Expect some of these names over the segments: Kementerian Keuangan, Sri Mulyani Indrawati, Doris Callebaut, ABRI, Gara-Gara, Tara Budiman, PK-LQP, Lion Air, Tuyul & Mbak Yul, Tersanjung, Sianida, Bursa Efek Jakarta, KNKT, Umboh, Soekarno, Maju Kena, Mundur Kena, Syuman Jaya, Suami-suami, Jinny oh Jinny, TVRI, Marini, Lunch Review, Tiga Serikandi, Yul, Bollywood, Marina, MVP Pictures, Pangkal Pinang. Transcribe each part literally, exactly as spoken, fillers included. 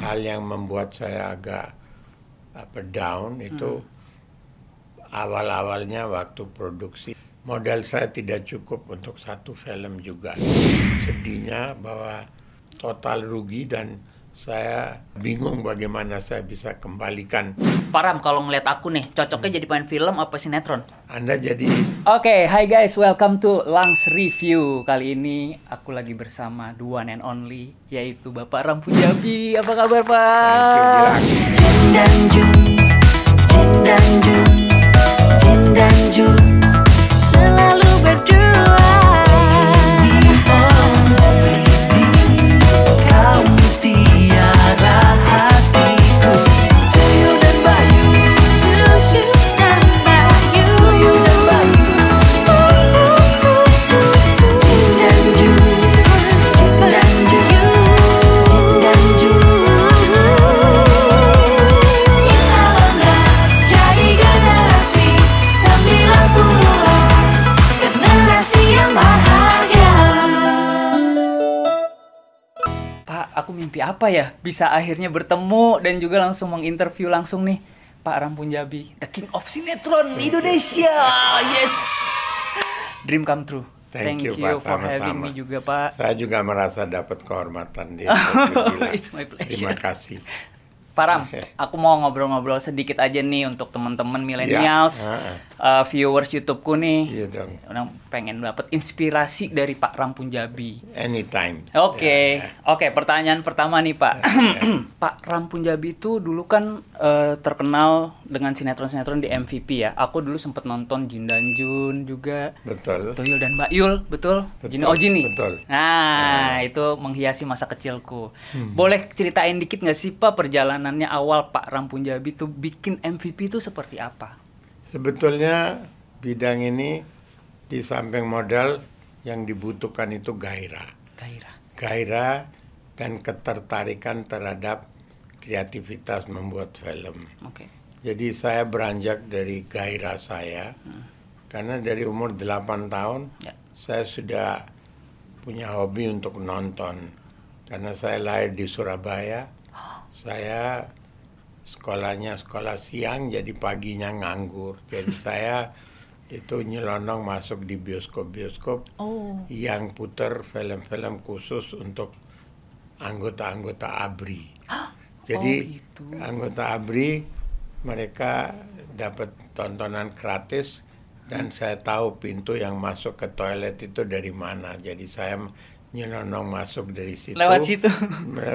hal yang membuat saya agak apa down itu hmm. awal-awalnya waktu produksi. Modal saya tidak cukup untuk satu film juga. Sedihnya bahwa total rugi dan saya bingung bagaimana saya bisa kembalikan. Pak Ram, kalau ngeliat aku nih, cocoknya hmm. jadi pemain film apa sinetron? Anda jadi... Oke, okay, hi guys, welcome to Lunch Review. Kali ini aku lagi bersama the one and only, yaitu Bapak Raam Punjabi. Apa kabar, Pak? Jin dan Jun, Jin dan Jun, Jin dan Jun. Selalu berdua. Kau tiada hatiku. Tuyul dan Mbak Yul, Tuyul dan Mbak Yul, Tuyul dan Mbak Yul. Jin dan Jun, Jin dan Jun, Jin dan Jun. Kita bangga jadi generasi sembilan puluh. Aku mimpi apa ya? Bisa akhirnya bertemu dan juga langsung menginterview langsung nih Pak Raam Punjabi, the king of sinetron Indonesia. Yes, dream come true. Thank, Thank you, you Pak, for sama-sama. having me juga Pak. Saya juga merasa dapat kehormatan di It's my pleasure. Terima kasih. Pak Ram, aku mau ngobrol-ngobrol sedikit aja nih untuk teman-teman millennials, yeah. uh, viewers YouTubeku nih. Iya yeah, dong. Orang pengen dapat inspirasi dari Pak Raam Punjabi. Anytime. Oke, okay. yeah, yeah. oke. Okay, pertanyaan pertama nih Pak. Yeah, yeah. Pak Raam Punjabi itu dulu kan uh, terkenal dengan sinetron-sinetron di M V P ya. Aku dulu sempat nonton Jin dan Jun juga. Betul. Tuyul dan Mbak Yul, betul. betul. Jinny oh Jinny. Betul. Nah, yeah. itu menghiasi masa kecilku. Hmm. Boleh ceritain dikit nggak sih Pak perjalanan awal Pak Raam Punjabi itu bikin M V P itu seperti apa? Sebetulnya bidang ini di samping modal yang dibutuhkan itu gairah. Gairah. Gairah dan ketertarikan terhadap kreativitas membuat film. Oke. Okay. Jadi saya beranjak dari gairah saya hmm. karena dari umur delapan tahun ya. saya sudah punya hobi untuk nonton karena saya lahir di Surabaya. Saya sekolahnya sekolah siang, jadi paginya nganggur. Jadi saya itu nyelonong masuk di bioskop-bioskop oh. yang putar film-film khusus untuk anggota-anggota A B R I. Oh, jadi itu. anggota A B R I mereka dapat tontonan gratis dan hmm. saya tahu pintu yang masuk ke toilet itu dari mana. Jadi saya nyelonong masuk dari situ. Lewat situ.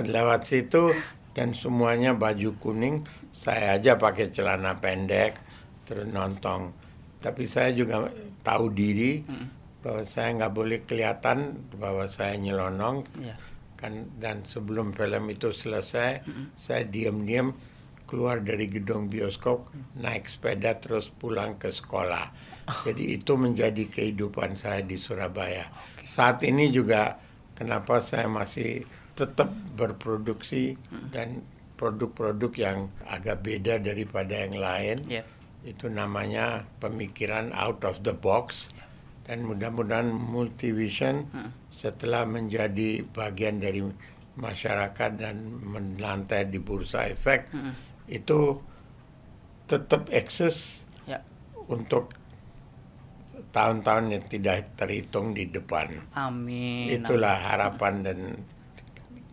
Lewat situ. Dan semuanya baju kuning, saya aja pakai celana pendek, terus nontong. Tapi saya juga tahu diri hmm. bahwa saya nggak boleh kelihatan bahwa saya nyelonong. Yeah. Kan, dan sebelum film itu selesai, hmm. saya diam-diam keluar dari gedung bioskop, hmm. naik sepeda, terus pulang ke sekolah. Oh. Jadi itu menjadi kehidupan saya di Surabaya. Okay. Saat ini juga kenapa saya masih... tetap berproduksi hmm. dan produk-produk yang agak beda daripada yang lain yeah. itu namanya pemikiran out of the box yeah. dan mudah-mudahan Multivision hmm. setelah menjadi bagian dari masyarakat dan melantai di Bursa Efek hmm. itu tetap eksis yeah. untuk tahun-tahun yang tidak terhitung di depan. Amin. Itulah harapan dan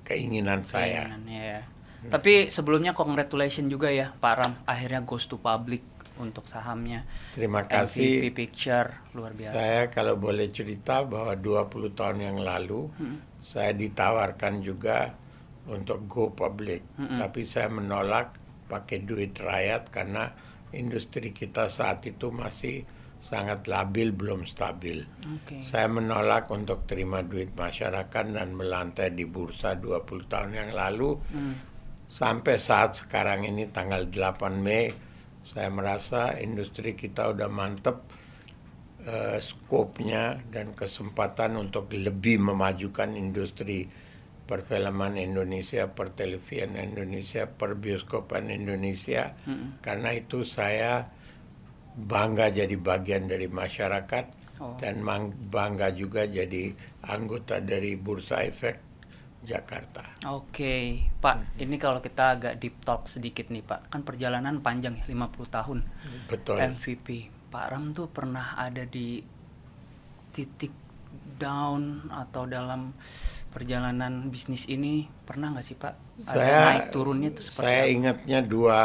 keinginan saya. Keinginan, ya. hmm. Tapi sebelumnya congratulations juga ya Pak Ram, akhirnya goes to public untuk sahamnya. Terima kasih. M V P Picture luar biasa. Saya kalau boleh cerita bahwa dua puluh tahun yang lalu hmm. saya ditawarkan juga untuk go public, hmm. tapi saya menolak pakai duit rakyat karena industri kita saat itu masih sangat labil, belum stabil. Okay. Saya menolak untuk terima duit masyarakat dan melantai di bursa dua puluh tahun yang lalu. Hmm. Sampai saat sekarang ini tanggal delapan Mei, saya merasa industri kita udah mantep uh, skopnya dan kesempatan untuk lebih memajukan industri perfilman Indonesia, pertelevisian Indonesia, perbioskopan Indonesia. Hmm. Karena itu saya bangga jadi bagian dari masyarakat oh. dan bangga juga jadi anggota dari Bursa Efek Jakarta. Oke, Pak. Mm-hmm. Ini kalau kita agak deep talk sedikit nih, Pak. Kan perjalanan panjang ya, lima puluh tahun. Betul. M V P. Pak Ram tuh pernah ada di titik down atau dalam perjalanan bisnis ini, pernah nggak sih, Pak? Ada saya, naik turunnya itu seperti Saya apa? Ingatnya dua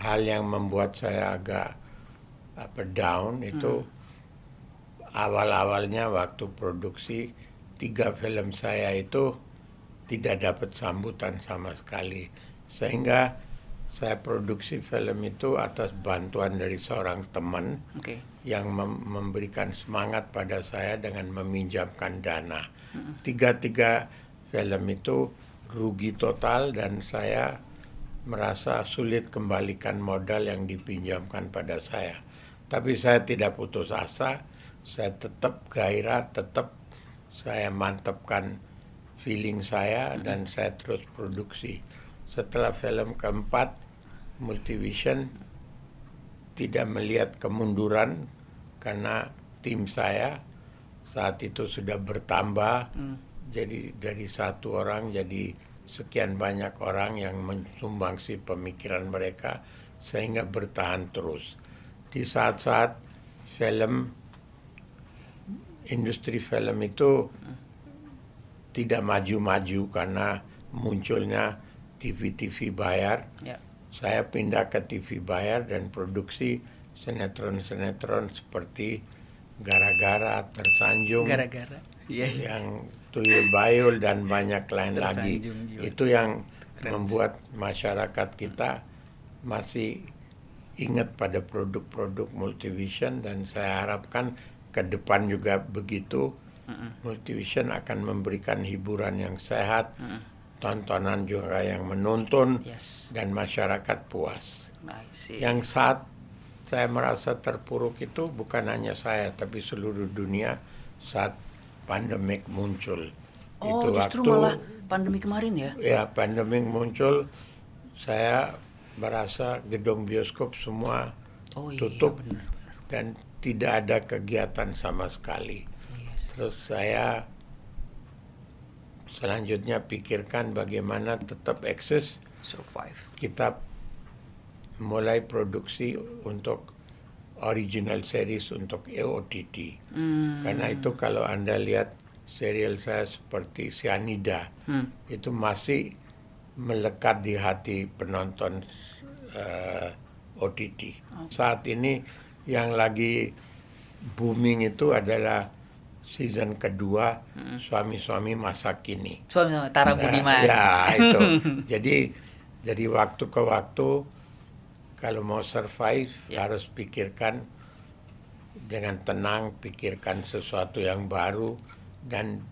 hal yang membuat saya agak apa down itu hmm. awal-awalnya waktu produksi tiga film saya itu tidak dapat sambutan sama sekali, sehingga saya produksi film itu atas bantuan dari seorang teman okay. yang mem memberikan semangat pada saya dengan meminjamkan dana. Mm-hmm. Tiga-tiga film itu rugi total dan saya merasa sulit kembalikan modal yang dipinjamkan pada saya. Tapi saya tidak putus asa. Saya tetap gairah, tetap saya mantapkan feeling saya mm-hmm. dan saya terus produksi. Setelah film keempat, Multivision tidak melihat kemunduran karena tim saya saat itu sudah bertambah. Mm. Jadi dari satu orang jadi sekian banyak orang yang mensumbangsi pemikiran mereka sehingga bertahan terus. Di saat-saat film industri film itu tidak maju-maju karena munculnya T V-T V bayar. Ya. Saya pindah ke T V bayar dan produksi sinetron-sinetron seperti Gara-Gara, Tersanjung, Gara-Gara. Yeah. Yang Tuyul Bayul dan banyak lain lagi. Yul. Itu yang Keren. Membuat masyarakat kita masih ingat pada produk-produk Multivision dan saya harapkan ke depan juga begitu, mm-hmm. Multivision akan memberikan hiburan yang sehat, mm-hmm. tontonan juga yang menuntun, yes. dan masyarakat puas. Yang saat saya merasa terpuruk itu bukan hanya saya, tapi seluruh dunia saat pandemik muncul. Oh, itu justru waktu, malah pandemi kemarin ya? Ya, pandemik muncul, saya merasa gedung bioskop semua oh, iya, tutup, bener, bener. Dan tidak ada kegiatan sama sekali. Yes. Terus saya selanjutnya pikirkan bagaimana tetap eksis, survive. Kita mulai produksi untuk original series untuk O T T. Mm. Karena itu kalau Anda lihat serial saya seperti Sianida, mm. itu masih melekat di hati penonton uh, O T T. Okay. Saat ini yang lagi booming itu adalah season kedua hmm. Suami-suami masa kini. Suami-suami Tara Budiman. Nah, ya itu. Jadi jadi waktu ke waktu kalau mau survive yeah. harus pikirkan dengan tenang, pikirkan sesuatu yang baru dan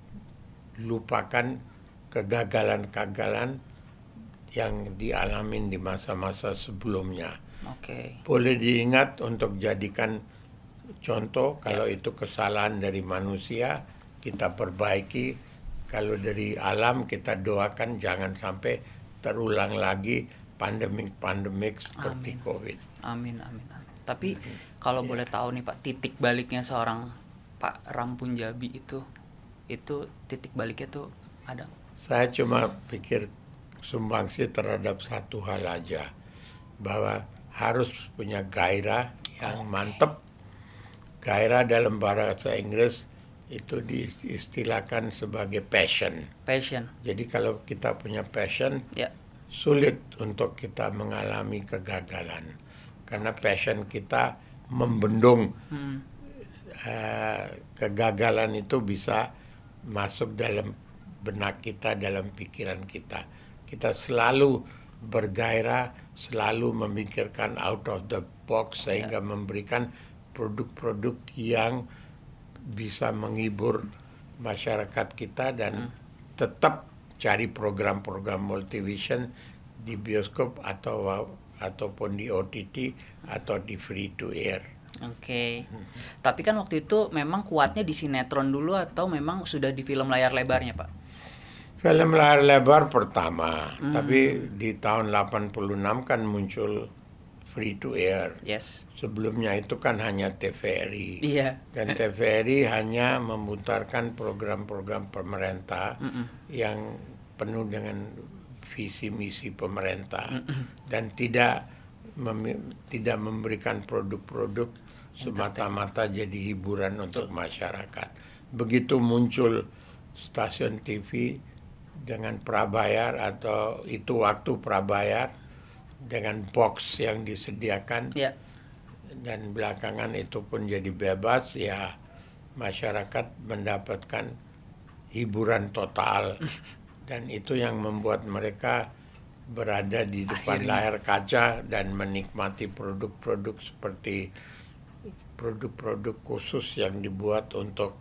lupakan kegagalan-kegagalan yang dialamin di masa-masa sebelumnya. Okay. Boleh diingat untuk jadikan contoh, kalau yeah. itu kesalahan dari manusia, kita perbaiki. Kalau dari alam, kita doakan jangan sampai terulang lagi pandemik-pandemik seperti amin. COVID. Amin, amin, amin. Tapi mm-hmm. kalau yeah. boleh tahu nih Pak, titik baliknya seorang Pak Raam Punjabi itu, itu titik baliknya tuh ada? Saya cuma pikir sumbangsi terhadap satu hal aja, bahwa harus punya gairah yang okay. mantep. Gairah dalam bahasa Inggris itu diistilahkan sebagai passion. Passion. Jadi kalau kita punya passion, yeah. sulit untuk kita mengalami kegagalan. Karena passion kita membendung. Hmm. Uh, kegagalan itu bisa masuk dalam benak kita, dalam pikiran kita. Kita selalu bergairah, selalu memikirkan out of the box sehingga yeah. memberikan produk-produk yang bisa menghibur masyarakat kita dan mm. tetap cari program-program Multivision di bioskop atau ataupun di O T T atau di free to air. Oke. Okay. Mm. Tapi kan waktu itu memang kuatnya di sinetron dulu atau memang sudah di film layar lebarnya, Pak? Film layar lebar pertama, hmm. tapi di tahun delapan puluh enam kan muncul free to air. Yes. Sebelumnya itu kan hanya T V R I. Iya. Dan T V R I hanya memutarkan program-program pemerintah mm -mm. yang penuh dengan visi misi pemerintah dan tidak mem tidak memberikan produk-produk semata-mata jadi hiburan untuk masyarakat. Begitu muncul stasiun T V dengan prabayar atau itu waktu prabayar dengan box yang disediakan, yeah. dan belakangan itu pun jadi bebas, ya masyarakat mendapatkan hiburan total. Dan itu yang membuat mereka berada di depan Akhirnya. layar kaca dan menikmati produk-produk seperti produk-produk khusus yang dibuat untuk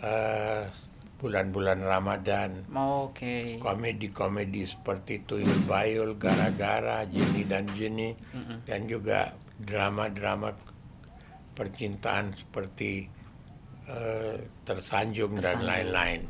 uh, bulan-bulan Ramadan. Oh, okay. Komedi-komedi seperti Tuyul Bayul, Gara-Gara, Jinny dan Jinny, mm-hmm. dan juga drama-drama percintaan seperti uh, Tersanjung, Tersanjung dan lain-lain.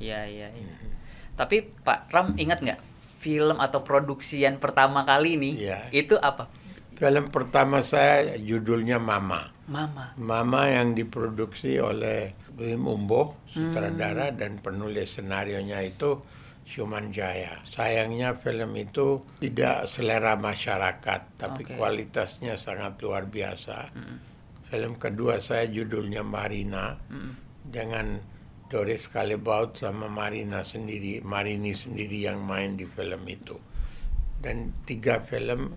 Iya, iya, iya. Mm-hmm. Tapi Pak Ram ingat nggak film atau produksi yang pertama kali ini, ya. Itu apa? Film pertama saya judulnya Mama. Mama. Mama yang diproduksi oleh Umboh, sutradara, hmm. dan penulis senarionya itu Syuman Jaya. Sayangnya film itu tidak selera masyarakat, tapi okay. kualitasnya sangat luar biasa. Hmm. Film kedua saya judulnya Marina, hmm. dengan Doris Callebaut sama Marina sendiri, Marini sendiri yang main di film itu. Dan tiga film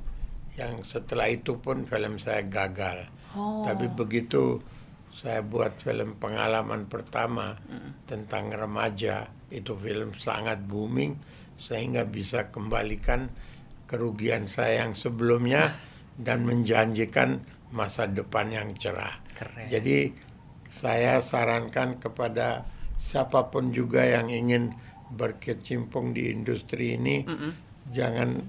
yang setelah itu pun film saya gagal. Oh. Tapi begitu saya buat film pengalaman pertama mm. tentang remaja, itu film sangat booming sehingga bisa kembalikan kerugian saya yang sebelumnya dan menjanjikan masa depan yang cerah. Keren. Jadi saya sarankan kepada siapapun juga yang ingin berkecimpung di industri ini, mm-hmm. jangan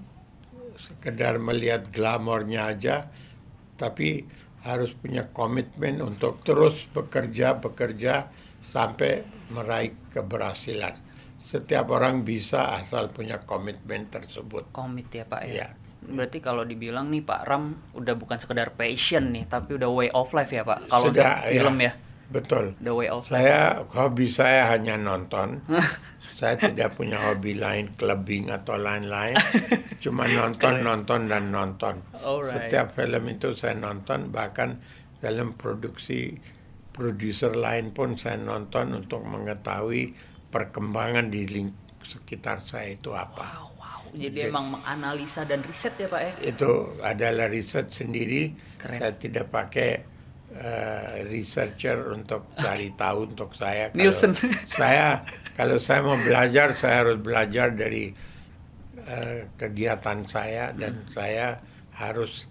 sekedar melihat glamornya aja, tapi harus punya komitmen untuk terus bekerja-bekerja sampai meraih keberhasilan. Setiap orang bisa asal punya komitmen tersebut. Komit ya Pak ya? Ya. Berarti kalau dibilang nih Pak Ram udah bukan sekedar passion nih, tapi udah way of life ya Pak? Kalau sudah, film ya? Ya. Betul. The way of life. Saya, hobi saya hanya nonton. Saya tidak punya hobi lain, clubbing atau lain-lain. Cuma nonton, nonton, dan nonton. Alright. Setiap film itu saya nonton, bahkan film produksi, produser lain pun saya nonton untuk mengetahui perkembangan di sekitar saya itu apa. Wow, wow. Jadi, Jadi emang menganalisa dan riset ya Pak ya? Itu adalah riset sendiri. Keren. Saya tidak pakai Uh, researcher untuk cari tahu untuk saya. Nielsen. Saya kalau saya mau belajar, saya harus belajar dari uh, kegiatan saya, dan hmm. saya harus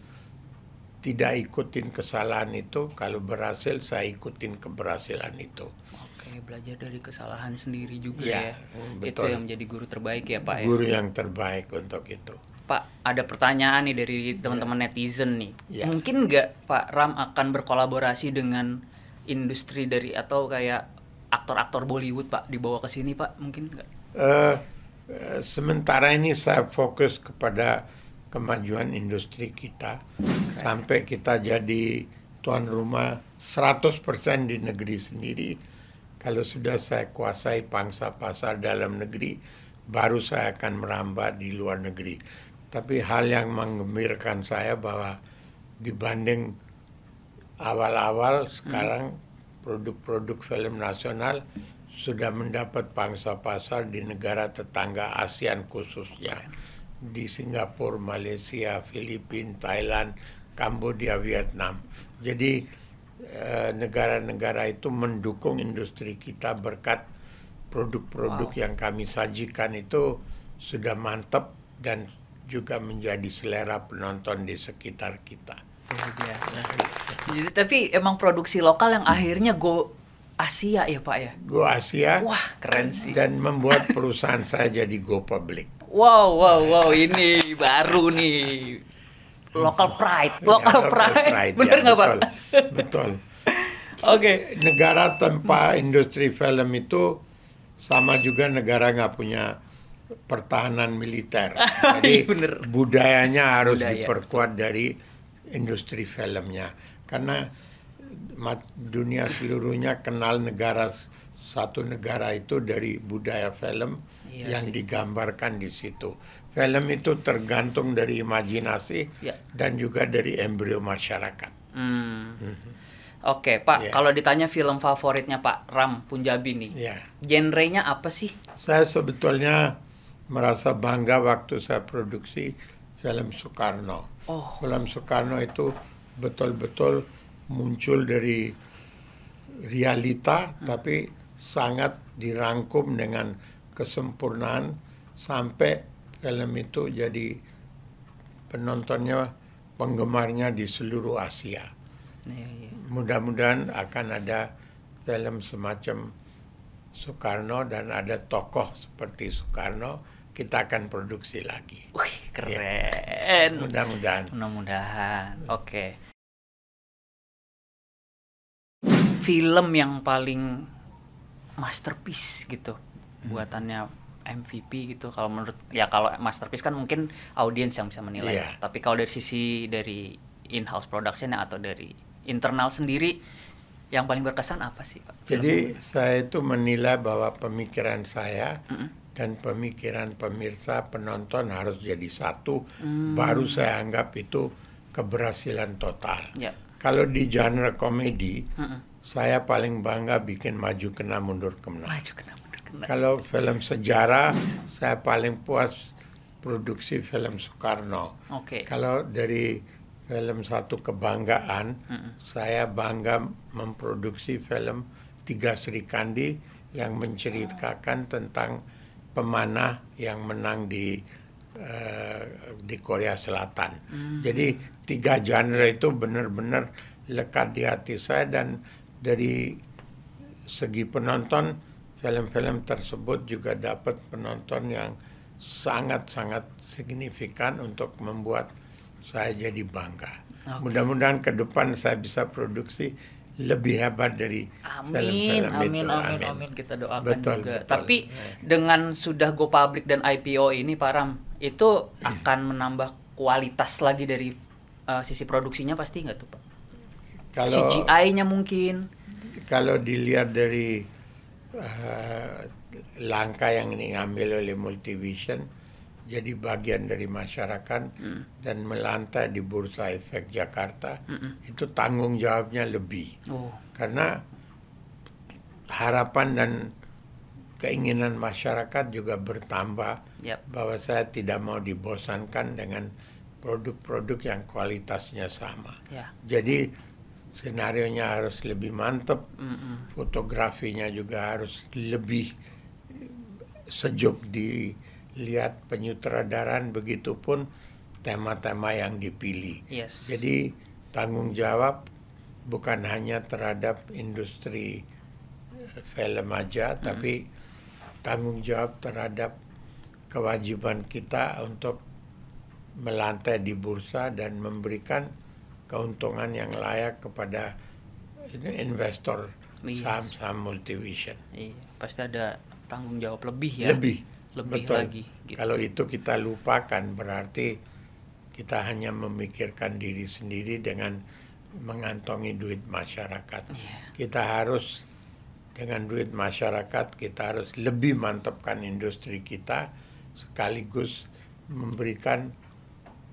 tidak ikutin kesalahan itu. Kalau berhasil, saya ikutin keberhasilan itu. Oke, belajar dari kesalahan sendiri juga ya. Ya. Betul. Itu yang menjadi guru terbaik ya Pak. Guru ya? Yang terbaik untuk itu. Pak, ada pertanyaan nih dari teman-teman yeah. netizen nih. Yeah. Mungkin nggak Pak Ram akan berkolaborasi dengan industri dari atau kayak aktor-aktor Bollywood Pak dibawa ke sini Pak? Mungkin nggak? Uh, uh, sementara ini saya fokus kepada kemajuan industri kita. Keren. Sampai kita jadi tuan rumah seratus persen di negeri sendiri. Kalau sudah saya kuasai pangsa pasar dalam negeri, baru saya akan merambah di luar negeri. Tapi hal yang menggembirakan saya bahwa dibanding awal-awal, sekarang produk-produk film nasional sudah mendapat pangsa pasar di negara tetangga ASEAN, khususnya di Singapura, Malaysia, Filipina, Thailand, Kamboja, Vietnam. Jadi negara-negara itu mendukung industri kita berkat produk-produk wow. yang kami sajikan itu sudah mantap dan juga menjadi selera penonton di sekitar kita. Ya, ya. Jadi, tapi emang produksi lokal yang akhirnya go Asia ya Pak ya? Go Asia. Wah keren sih. Dan membuat perusahaan saya jadi go public. Wow, wow, wow, ini baru nih. Local pride, local ya, pride. pride. Bener nggak ya, Pak? Betul. Oke. Okay. Negara tanpa industri film itu sama juga negara nggak punya pertahanan militer, jadi budayanya harus Budaya. diperkuat dari industri filmnya, karena dunia seluruhnya kenal negara satu negara itu dari budaya film iya yang sih digambarkan di situ. Film itu tergantung dari imajinasi ya dan juga dari embrio masyarakat. Hmm. Mm-hmm. Oke, okay, Pak, yeah, kalau ditanya film favoritnya Pak Raam Punjabi nih, yeah, genrenya apa sih? Saya sebetulnya merasa bangga waktu saya produksi film Soekarno. Oh. Film Soekarno itu betul-betul muncul dari realita, hmm, tapi sangat dirangkum dengan kesempurnaan sampai film itu jadi penontonnya, penggemarnya di seluruh Asia. Ya, ya. Mudah-mudahan akan ada film semacam Soekarno dan ada tokoh seperti Soekarno, kita akan produksi lagi. Wih, keren. Ya. Mudah-mudahan. Mudah-mudahan. Oke. Okay. Film yang paling masterpiece gitu, buatannya M V P gitu. Kalau menurut ya kalau masterpiece kan mungkin audiens yang bisa menilai. Ya. Tapi kalau dari sisi dari in-house production atau dari internal sendiri yang paling berkesan apa sih, Pak? Jadi film saya itu menilai bahwa pemikiran saya mm-hmm dan pemikiran pemirsa penonton harus jadi satu, mm, baru saya anggap itu keberhasilan total. Yeah. Kalau di genre komedi, mm-hmm, saya paling bangga bikin Maju Kena, Mundur Kena. Maju Kena, Mundur Kena. Kalau film sejarah, saya paling puas produksi film Soekarno. Okay. Kalau dari film satu kebanggaan, mm-hmm, saya bangga memproduksi film Tiga Serikandi yang menceritakan tentang pemanah yang menang di uh, di Korea Selatan. Mm-hmm. Jadi tiga genre itu benar-benar lekat di hati saya dan dari segi penonton film-film tersebut juga dapat penonton yang sangat-sangat signifikan untuk membuat saya jadi bangga. Okay. Mudah-mudahan ke depan saya bisa produksi lebih hebat dari film-film itu. Amin, amin, amin. Kita doakan betul, juga. Betul. Tapi yeah, dengan sudah go public dan I P O ini, Pak Ram, itu akan menambah kualitas lagi dari uh, sisi produksinya pasti nggak tuh, Pak? Kalau C G I-nya mungkin. Kalau dilihat dari uh, langkah yang diambil oleh Multivision, jadi bagian dari masyarakat mm dan melantai di Bursa Efek Jakarta, mm-mm, itu tanggung jawabnya lebih. Oh. Karena harapan dan keinginan masyarakat juga bertambah, yep, bahwa saya tidak mau dibosankan dengan produk-produk yang kualitasnya sama. Yeah. Jadi senarionya harus lebih mantep, mm-mm, fotografinya juga harus lebih sejuk di lihat penyutradaran, begitupun tema-tema yang dipilih. Yes. Jadi tanggung jawab bukan hanya terhadap industri film aja, mm-hmm, tapi tanggung jawab terhadap kewajiban kita untuk melantai di bursa dan memberikan keuntungan yang layak kepada investor saham-saham Multivision. Iya, pasti ada tanggung jawab lebih ya. Lebih. Lebih betul lagi, gitu. Kalau itu kita lupakan berarti kita hanya memikirkan diri sendiri dengan mengantongi duit masyarakat. Yeah. Kita harus dengan duit masyarakat kita harus lebih mantapkan industri kita sekaligus memberikan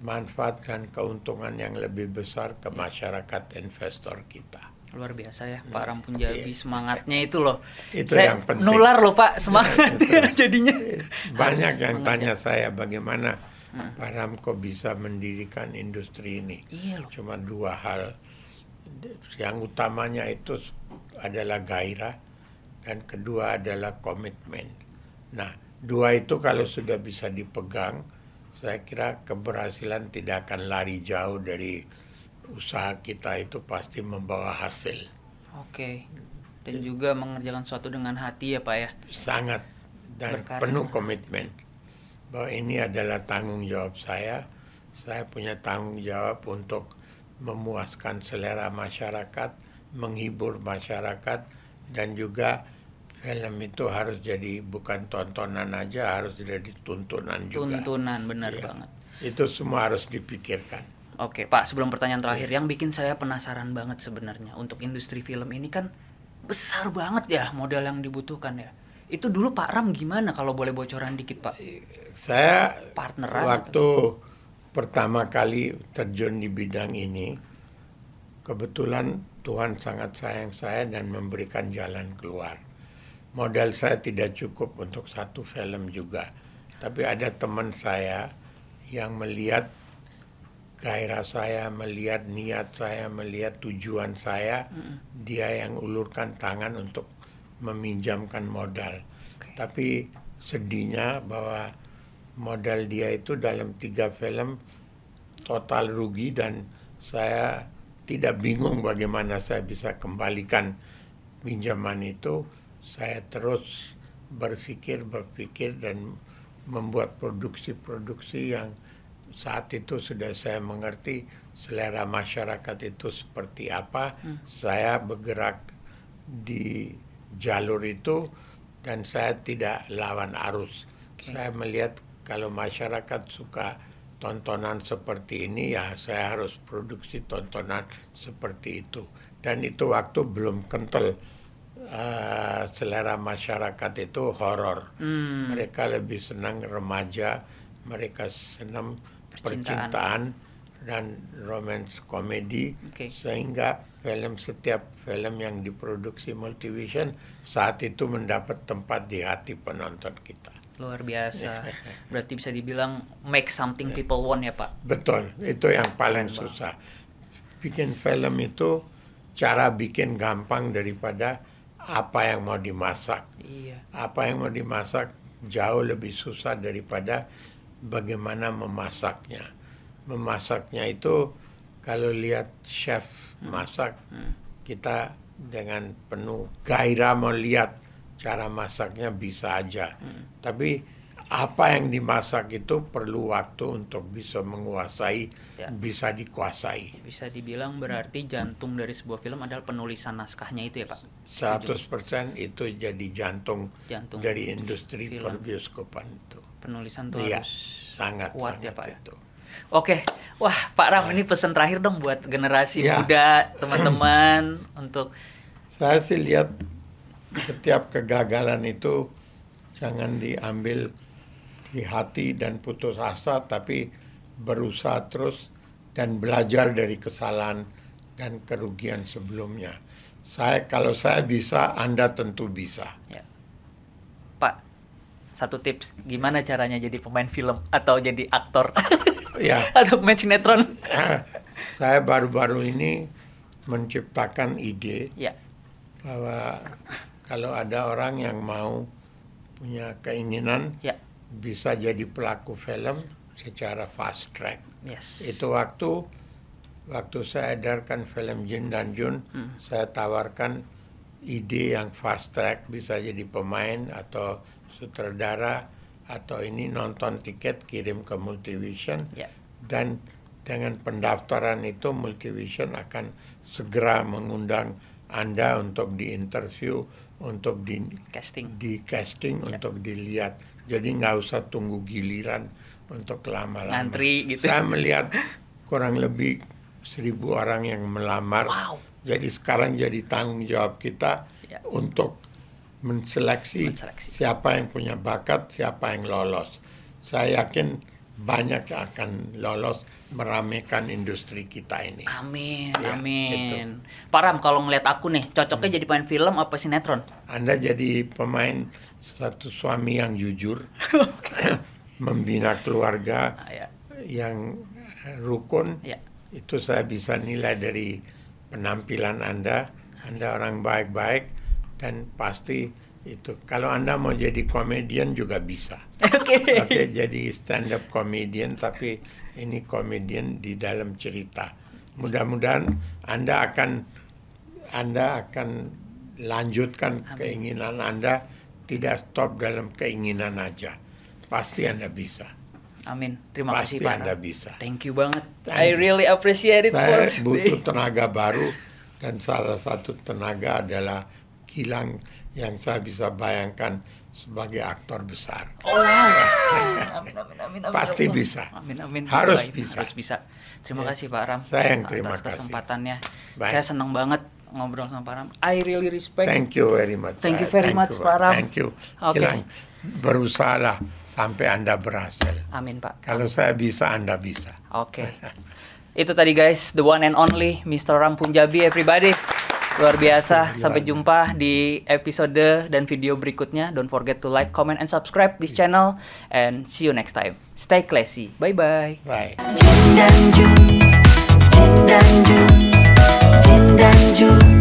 manfaat dan keuntungan yang lebih besar ke masyarakat investor kita. Luar biasa ya, Pak Raam Punjabi, iya, semangatnya itu loh. Itu saya yang penting. Nular loh, Pak, semangat ya, jadinya. Banyak yang tanya saya bagaimana hmm Pak Raam kok bisa mendirikan industri ini. Iya loh. Cuma dua hal. Yang utamanya itu adalah gairah dan kedua adalah komitmen. Nah, dua itu kalau sudah bisa dipegang, saya kira keberhasilan tidak akan lari jauh dari usaha kita itu pasti membawa hasil. Oke. Dan juga mengerjakan sesuatu dengan hati ya, Pak ya. Sangat dan berkarya penuh komitmen. Bahwa ini adalah tanggung jawab saya. Saya punya tanggung jawab untuk memuaskan selera masyarakat, menghibur masyarakat, dan juga film itu harus jadi bukan tontonan aja, harus jadi tuntunan juga. Tuntunan, benar ya, banget. Itu semua harus dipikirkan. Oke, Pak, sebelum pertanyaan terakhir, yeah, yang bikin saya penasaran banget sebenarnya untuk industri film ini kan besar banget ya modal yang dibutuhkan ya. Itu dulu Pak Ram gimana kalau boleh bocoran dikit Pak? Saya partneran waktu atau? Pertama kali terjun di bidang ini, kebetulan Tuhan sangat sayang saya dan memberikan jalan keluar. Modal saya tidak cukup untuk satu film juga. Tapi ada teman saya yang melihat gairah saya, melihat niat saya, melihat tujuan saya, mm-hmm. dia yang ulurkan tangan untuk meminjamkan modal. Okay. Tapi sedihnya bahwa modal dia itu dalam tiga film total rugi dan saya tidak bingung bagaimana saya bisa kembalikan pinjaman itu. Saya terus berpikir, berpikir dan membuat produksi-produksi yang saat itu sudah saya mengerti selera masyarakat itu seperti apa. Hmm. Saya bergerak di jalur itu dan saya tidak lawan arus. Okay. Saya melihat kalau masyarakat suka tontonan seperti ini, ya saya harus produksi tontonan seperti itu. Dan itu waktu belum kental uh, selera masyarakat itu horor. Hmm. Mereka lebih senang remaja, mereka senang percintaan, percintaan dan romance komedi. Okay. Sehingga film setiap film yang diproduksi Multivision saat itu mendapat tempat di hati penonton kita. Luar biasa. Berarti bisa dibilang make something people want ya Pak? Betul, itu yang paling susah. Bikin film itu cara bikin gampang daripada apa yang mau dimasak. Iya. Apa yang mau dimasak jauh lebih susah daripada bagaimana memasaknya. Memasaknya itu kalau lihat chef masak, hmm. kita dengan penuh gairah mau lihat cara masaknya bisa aja. Hmm. Tapi apa yang dimasak itu perlu waktu untuk bisa menguasai, ya. Bisa dikuasai. Bisa dibilang berarti jantung dari sebuah film adalah penulisan naskahnya itu ya Pak? seratus persen itu jadi jantung, jantung dari industri film. Perbioskopan itu. Penulisan itu ya, harus sangat, kuat sangat ya Pak itu. Oke, wah Pak Ram, nah. ini pesan terakhir dong buat generasi ya. muda, teman-teman untuk. Saya sih lihat setiap kegagalan itu jangan diambil di hati dan putus asa, tapi berusaha terus dan belajar dari kesalahan dan kerugian sebelumnya. Saya kalau saya bisa, Anda tentu bisa. Ya. Pak, satu tips gimana caranya jadi pemain film atau jadi aktor? Ya. Ada pemain sinetron. Saya baru-baru ini menciptakan ide ya. bahwa kalau ada orang yang mau punya keinginan ya. bisa jadi pelaku film secara fast track. Yes. Itu waktu waktu saya edarkan film Jin dan Jun, hmm. saya tawarkan ide yang fast track bisa jadi pemain atau sutradara atau ini nonton tiket kirim ke Multivision ya. dan dengan pendaftaran itu Multivision akan segera mengundang Anda untuk diinterview, untuk di casting, di casting ya. untuk dilihat. Jadi nggak usah tunggu giliran untuk lama-lama. Ngantri gitu. Saya melihat kurang lebih seribu orang yang melamar. Wow. Jadi sekarang jadi tanggung jawab kita ya. untuk menseleksi, menseleksi siapa yang punya bakat, siapa yang lolos. Saya yakin banyak yang akan lolos, meramaikan industri kita ini. Amin, ya, amin. Itu. Pak Ram, kalau ngeliat aku nih, cocoknya hmm. jadi pemain film apa sinetron? Anda jadi pemain satu suami yang jujur, membina keluarga ah, ya. yang rukun, ya. itu saya bisa nilai dari penampilan Anda. Anda orang baik-baik, dan pasti itu. Kalau Anda mau jadi komedian juga bisa. Oke, okay. okay, jadi stand up comedian, tapi ini komedian di dalam cerita. Mudah-mudahan Anda akan Anda akan lanjutkan Amin. keinginan Anda, tidak stop dalam keinginan aja. Pasti Anda bisa. Amin. Terima Pasti kasih Pak. Pasti Anda bisa. Thank you banget. Thank I really appreciate it. Saya butuh tenaga baru dan salah satu tenaga adalah kilang yang saya bisa bayangkan sebagai aktor besar. Oh, wow. Amin, amin, amin, amin, pasti Allah. bisa. Amin, amin. Harus bisa. Harus bisa. Terima ya. kasih Pak Ram. Saya yang terima atas kesempatannya. Kasih. Saya senang banget ngobrol sama Pak Ram. I really respect. Thank you very much. Thank you very much, Pak Ram. Thank you. Oke. Berusahalah sampai Anda berhasil. Amin, Pak. Kalau saya bisa, Anda bisa. Oke. Itu tadi guys, the one and only mister Raam Punjabi everybody. Luar biasa. Sampai jumpa di episode dan video berikutnya. Don't forget to like, comment, and subscribe this channel. And see you next time. Stay classy. Bye-bye. Bye. Jin dan Jun, Jin dan Jun, Jin dan Jun.